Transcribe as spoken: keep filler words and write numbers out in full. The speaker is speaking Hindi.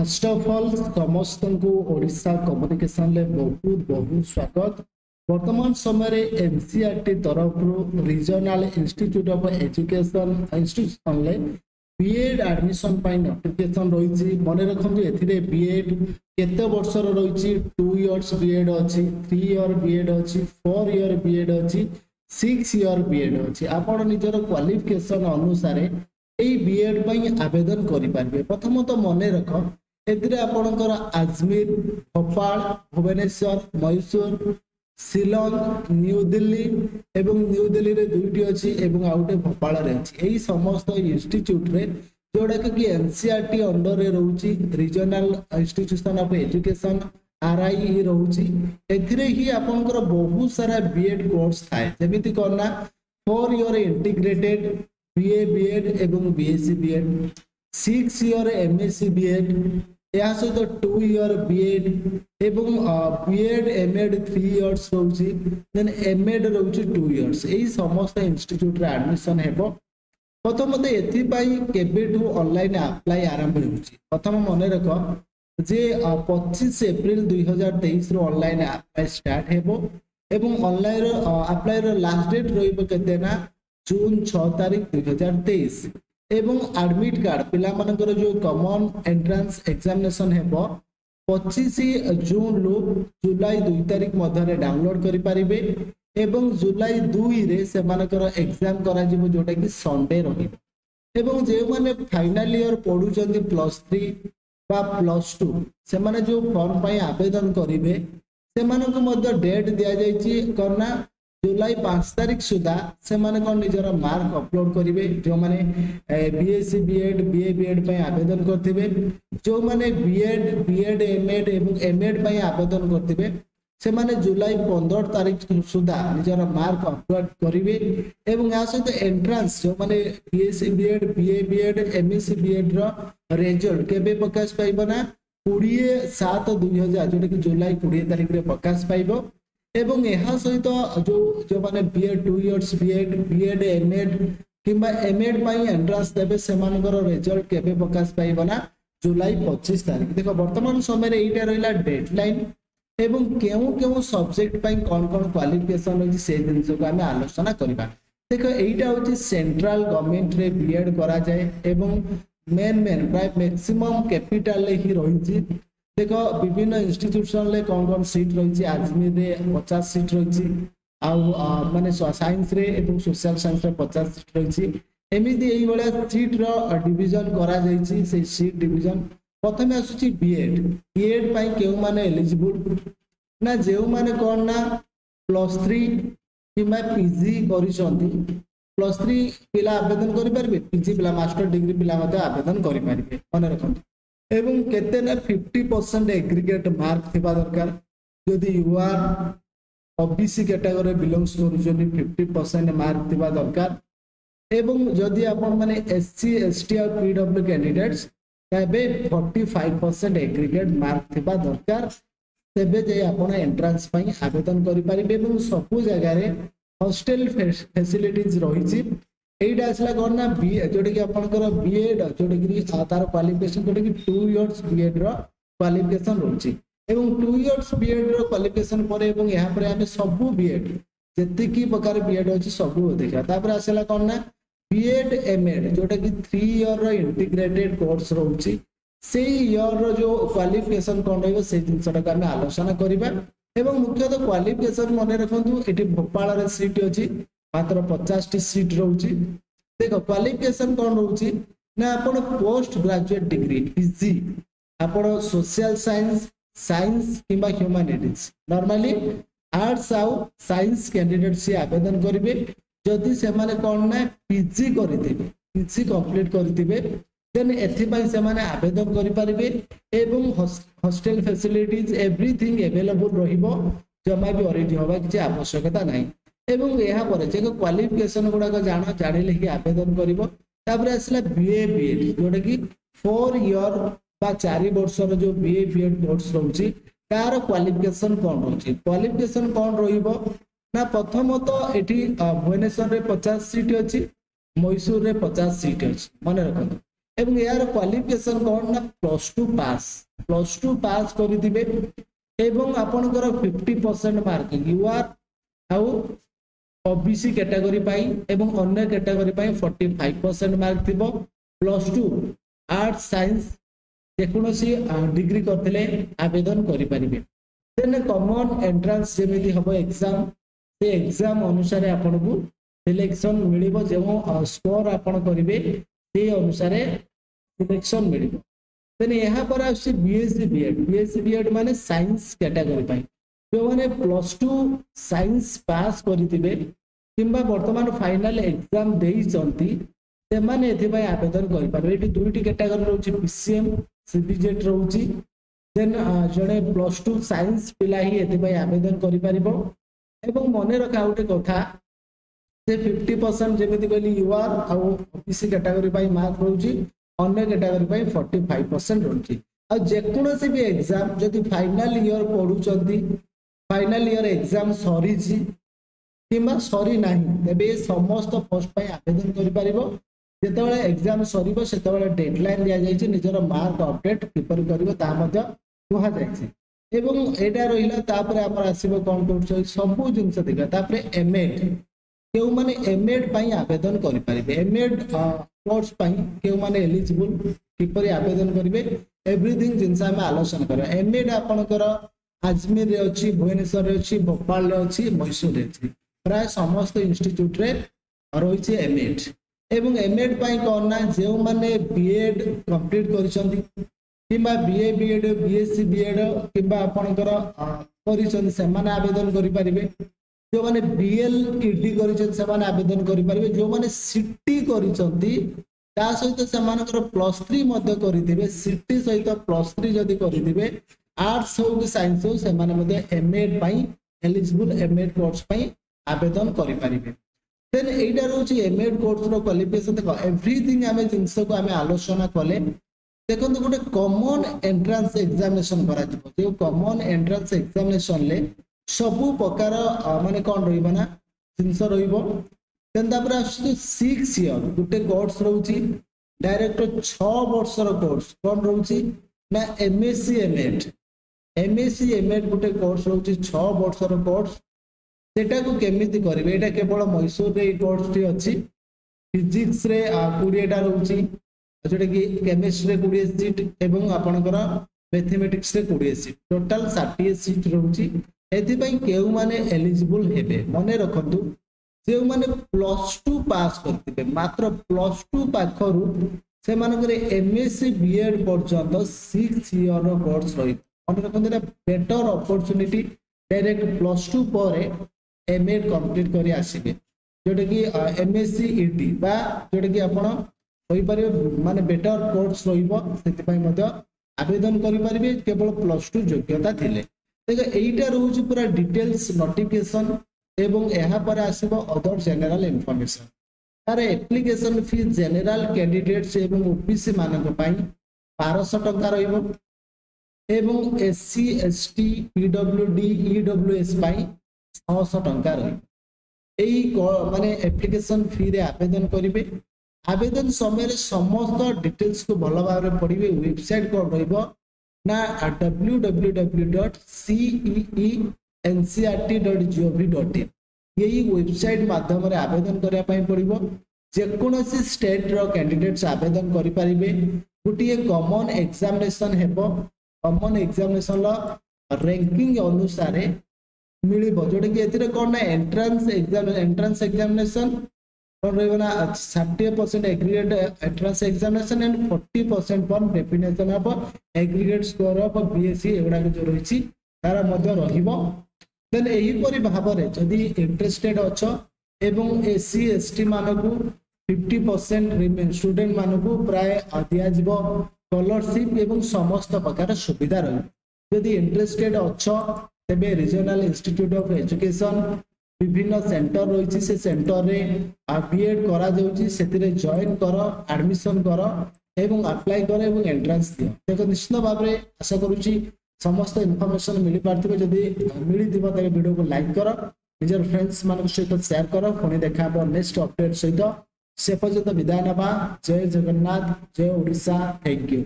फर्स्ट ऑफ ऑल समस्त को ओडिशा कम्युनिकेशन ले बहुत बहुत स्वागत। वर्तमान समय रे एमसीआरटी तरफ regional institute of education institution ले बीएड एडमिशन पाई नोटिफिकेशन रही। मन रखु ए बीएड केते वर्ष रही टू इयर्स बीएड अच्छी, थ्री इयर बीएड अच्छी, फोर इयर बीएड अच्छी, सिक्स इयर बीएड अच्छी। आपड़ निजर क्वालिफिकेशन अनुसार यही बीएड पर आवेदन करें। प्रथम तो मन रख एपणकर आजमीर, भोपाल, भुवनेश्वर, मैसूर, शिलंग, न्यू दिल्ली एवं न्यू दिल्ली रे दुईटी अच्छी एवं आउ गोटे भोपाल अच्छी। यही समस्त इंस्टिट्यूट रे जोटा कि एनसीईआरटी अंडर रे रोची regional institution of education RIE रोची। एथिरे ही आपनकर बहुत सारा बीएड कोर्स थाए जेमिति करना four year integrated BA BEd एवं BSc BEd, six year MSc BEd, या सहित टू इयर बीएड एवं बीएड एमएड थ्री इयर्स रोची, देन एमएड रोची टू इयर्स। यही समस्त इंस्टिट्यूट रे एडमिशन हेबो। प्रथमत एथि पाई केबेठू ऑनलाइन अप्लाई आरंभ होची। प्रथम मन रख जे पच्चीस अप्रैल दो हज़ार तेईस रो ऑनलाइन अप्लाई स्टार्ट हेबो एवं ऑनलाइन अप्लाई रो लास्ट डेट रहिबो केतेना जून छह तारिख दो हज़ार तेईस। एवं एडमिट कार्ड पिला मानकर जो कॉमन एंट्रेंस एग्जामिनेशन हेबो पच्चीस जून लो जुलाई दो तारिख मधरे डाउनलोड करि परिबे एवं जुलाई दो रे से मानकर एग्जाम करा जिवो जोटा कि संडे रहिबो। एवं जे माने फाइनल ईयर पढु जंदी प्लस तीन बा प्लस दो से माने जो फॉर्म पई आवेदन करिवे से मानको मध्य डेट दिया जायछि करना जुलाई पांच तारिख सुधा से माने कौन निजर मार्क अपलोड करेंगे। जो माने बीएससी बीएड बीए बीएड पर आवेदन करते, जो माने बीएड बीएड एमएड एवं एमएड पर आवेदन करते से माने जुलाई पंद्रह तारिख सुधा निजर मार्क अपलोड करेंगे। एवं या सहित एंट्रांस जो माने BSc BEd BA BEd MSc BEd रो रिजल्ट केबे प्रकाश पाइबना बीस सात दो हज़ार जोटा कि जुलाई बीस तारिख रे प्रकाश पाइबो। एवं यहाँ सहित जो जो माने BEd two years BEd BEd MEd किंबा एमएड पाई एंट्रांस देबे से मानकर रिजल्ट केबे प्रकाश पाइबना जुलाई पच्चीस तारिख। देखो वर्तमान समय रे एटा रहला डेडलाइन एवं केउ केउ सब्जेक्ट पाई कोन कोन क्वालिफिकेशन होय से जिंस को हमें आलोचना करबा। देखो एटा होय सेंट्रल गवर्नमेंट रे बीएड करा जाय एवं मेन मेन प्राय मैक्सिमम कैपिटल ले ही रहिछि। देखो विभिन्न इंस्टीट्यूशन ले कौन कौन सीट रही। आजमीर रे पचास सीट रही, माने साइंस रे एवं सोशल साइंस रे पचास सीट रही। एमती यही सीट रो डिवीजन करा जाइछि। से सीट डिवीजन प्रथम आसुछि बीएड। बीएड पाई केउ माने एलिजिबल ना जेउ माने कोन ना प्लस थ्री किमा पीजी करिसथि। प्लस थ्री पिला आवेदन करि परबे, पीजी पिला मास्टर डिग्री पिला मते आवेदन करि परबे। मन रखथि एवं केते ना फिफ्टी परसेंट एग्रीगेट मार्क थिबा दरकार। यदि युवा ओबीसी कैटेगरी बिलोंग्स करूछन फिफ्टी परसेंट मार्क थिबा दरकार। एवं यदि आपण माने एससी एसटी और पीडब्ल्यू कैंडिडेट्स तबे forty five percent aggregate mark थिबा दरकार। तबे जे आपण एंट्रांस पई आवेदन करि परिबे। एवं सब जगह रे हॉस्टल फैसिलिटीज रहिछि। एटा आसला करना बी जोटा कि आपनकर बीएड जोटा कि तार क्वालिफिकेशन जोटा कि टू इयर्स बीएड रो क्वालिफिकेशन रहछि। एवं टू इयर्स बीएड रो क्वालिफिकेशन परे एवं यहाँ पर हमें सब बीएड जति की प्रकार बीएड अछि सब देखा। तापर आसला करना बीएड एमएड जोटा कि थ्री इयर रो इंटीग्रेटेड कोर्स रहछि। से इयर रो जो क्वालिफिकेशन कोन रहबो से जिंसटा के हमें आलोचना करबा। एवं मुख्यतः क्वालिफिकेशन मन रखंतु एटी भोपाल रे सीट अछि मात्र पचास टी सीट रोची। देखो क्वालिफिकेशन कौन रोची ना आपण पोस्ट ग्रेजुएट डिग्री पीजी आपण सोशल साइंस साइंस किबा ह्यूमैनिटीज नॉर्मली आर्ट्स आउ साइंस कैंडिडेट से आवेदन करिवे। जदि से माने कोन ना पीजी करितिबे, पीजी कंप्लीट करितिबे देन एथि पई से माने आवेदन करि परिबे। एवं हॉस्टल फैसिलिटीज एवरीथिंग अवेलेबल रहिबो, जमा भी ऑलरेडी होबा कि आवश्यकता नाही। एवं यहाँ पर जे क्वालिफिकेशन गुड़ाक जान जाने ही आवेदन करपर आसला बीए बीएड जोटा कि फोर इयर बा चार वर्ष जो बीए बीएड कोर्स रोचे तार क्वालिफिकेशन कौन रोचे। क्वालिफिकेशन कौन रहा प्रथम तो ये भुवनेश्वर रे पचास सीट अच्छी, मैसूर रे पचास सीट अच्छी मन रखु। एवं यार क्वालिफिकेशन कोन ना plus two pass plus two pass करि दिबे एवं आपनकर पचास परसेंट मार्किंग यू आर हाउ ओबीसी कैटेगरी पाई एवं अन्य कैटेगरी पाई पैंतालीस परसेंट मार्क थिबो प्लस टू आर्ट साइंस जेकोनोसी डिग्री करथले आवेदन करि परिबे देन कॉमन एंट्रेंस जेमिति हबो एग्जाम से एग्जाम अनुसार आपनको सिलेक्शन मिलिबो जेमो स्कोर आपन करिवे ते अनुसारे सिलेक्शन मिलिबो। तने यहा पर आसी बीएससी बीएड बीएससी बीएड माने साइंस कैटेगरी पाई जो माने प्लस टू साइंस पास करितिबे किंबा वर्तमान फाइनल एग्जाम देई चंती ते माने एथि भाई आवेदन करि पारबे। एटी दुईटी कैटेगरी रहउची पीसीएम सीबीजेट रहउची देन जणे प्लस टू साइंस पिला ही एथि भाई आवेदन करि पारिबो एवं मने रखा उठे कथा fifty percent जेमिति कहली यू आर और ओबीसी कैटेगरी पाई मार्क रहउची अन्य कैटेगरी पाई पैंतालीस परसेंट रहउची आ जेकोनो से भी एग्जाम जदी फाइनल ईयर पढु चंदी फाइनल ईयर एग्जाम सॉरी जी किमा सॉरी नाही तबे समस्त पोस्ट पाई आवेदन करि परिबो जेतबेला एग्जाम सरीबो सेतबेला डेडलाइन दिया जाय छै निजर मार्क अपडेट किपर करिवो ता मध्य कहा जाय छै एवं एटा रहिला तापर अपन आसीबो कोन कोर्स सब जिंस दिबा तापर एमएड केउ माने एमएड पई आवेदन करि परिबे एमएड कोर्स पई केउ माने एलिजिबल किपर आवेदन करिवे एवरीथिंग जिनसा में आलोचना करा एमएड आपनकर अजमेर रे अछि भुवनेश्वर रे अछि भोपाल रे अछि मैसूर रे अछि प्राय समस्त इंस्टिट्यूट रे रहै छै एमएड एवं एमएड पई कोना जेउ माने बीएड कंप्लीट करिसथि किबा बीए बीएड बीएससी बीएड किबा आपनकर करिसन से माने आवेदन करि परिवे जो माने बीएल ईडी करिसन से माने आवेदन करि परबे जो माने सिटी करिसंती ता सहित समानकर प्लस तीन मध्य करि देबे सिटी सहित प्लस तीन जदी करि देबे आर्ट्स हो कि साइंस हो से माने मध्य एमएड पई एलिजिबल एमएड कोर्स पई आवेदन करि परिबे। देन एटा रहउची एमएड कोर्स रो क्वालिफिकेशन देखो एवरीथिंग आमे जिंस को आमे आलोचना कले देखो तो गोटे कॉमन एंट्रेंस एग्जामिनेशन करा जबो जे कॉमन एंट्रेंस एग्जामिनेशन ले सबु प्रकार माने कोन रहिबा ना जिंस रहिबो तेन तापर आसु सिक्स इयर गुटे कोर्स रहउची डायरेक्ट छह वर्ष रो कोर्स कोन रहउची ना एमएससीएमएड एमएससीएमएड गुटे कोर्स रहउची छह वर्ष रो कोर्स सेटा को केमिति करिवे एटा केवल मैसूर रे कोर्स टी अछि फिजिक्स रे बीस टा रहउची जेटा कि केमिस्ट्री रे बीस सीट एवं आपनकर मैथमेटिक्स रे बीस सीट टोटल साठ सीट रहउची एथि पई केउ माने एलिजिबल हेबे मने रखतु जेउ माने प्लस टू पास करतिबे मात्र प्लस टू पाखरु से मानकरे एमएससी बीएड पर्यंत सिक्स इयर रो कोर्स रही मने रखतु better opportunity direct plus two परे एमएड कंप्लीट करी आसीबे जेटा कि एमएससी ईडी बा जेटा कि आपण होई पारे माने बेटर कोर्स रहिबो सेति पई मध्य आवेदन करि पारिबे केवल प्लस टू योग्यता थिले देखो एटा रहउची पूरा डिटेल्स नोटिफिकेशन एवं यहा पर आसीबो अदर जनरल इंफॉर्मेशन अरे एप्लीकेशन फी जनरल कैंडिडेट्स एवं ओबीसी मानन पई बारह सौ टका रहइबो एवं एससी एसटी पीडब्ल्यूडी ईडब्ल्यूएस पई छह सौ टका रहइबो एई माने एप्लीकेशन फी रे आवेदन करिवे आवेदन समय रे समस्त डिटेल्स को भलो भाबरे पढिवे वेबसाइट को रहइबो ना w w w dot c e e n c e r t dot gov dot in यही वेबसाइट माध्यम रे आवेदन करिया पई पड़िबो जेकोनोसी स्टेट रो कैंडिडेट्स आवेदन करि परिबे गुटिए कॉमन एग्जामिनेशन हेबो कॉमन एग्जामिनेशन ला रैंकिंग अनुसार मिलिबो जोटे कि एतिरे कोन ना एंट्रेंस एग्जाम एंट्रेंस एग्जामिनेशन कोन रहबना साठ percent aggregate entrance examination and चालीस परसेंट पर definition of aggregate score of BSc एगुडा जो रहिछि तारा मध्य रहिबो देन एही परि भाव रे जदि इंटरेस्टेड अछो एवं एससी एसटी मानकु पचास परसेंट स्टूडेंट मानकु प्राय दिया जिवो स्कॉलरशिप एवं समस्त प्रकार सुविधा रहिबो जदि इंटरेस्टेड अछो तबे रीजनल इंस्टीट्यूट ऑफ एजुकेशन विभिन्न सेंटर रहिछि से सेंटर रे बीएड करा जाउछि सेतिरे जॉइन करो एडमिशन करो एवं अप्लाई करो एवं एंट्रेंस दियो देखो निश्चित भाव रे आशा करूछि समस्त इंफॉर्मेशन मिलि पारथिबो जदि मिलि दिबो तबे वीडियो को लाइक करो निजर फ्रेंड्स मानक सहित शेयर करो पुनी देखाबो नेक्स्ट अपडेट सहित से पर्यंत विदाय नबा। जय जगन्नाथ, जय ओडिशा, थैंक यू।